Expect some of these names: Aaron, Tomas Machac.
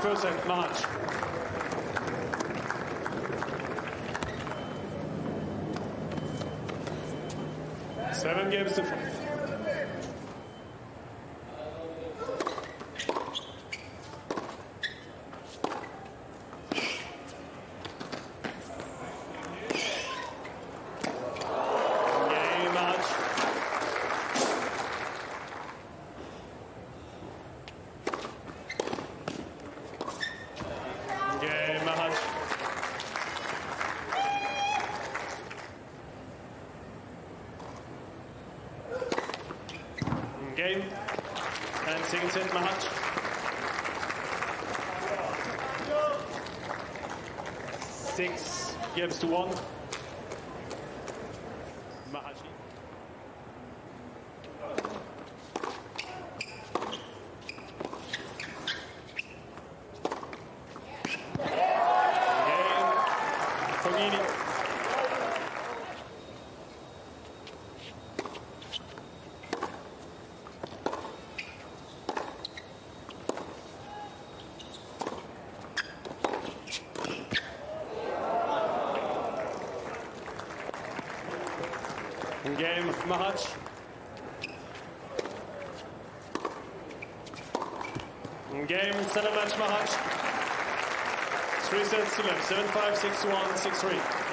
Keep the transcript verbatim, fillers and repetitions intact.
thirty-first of March. Seven games to five. Game and second set match. Six games to one. Game Machac. Game set a match Machac. Three sets to left. seven five, six one, six three.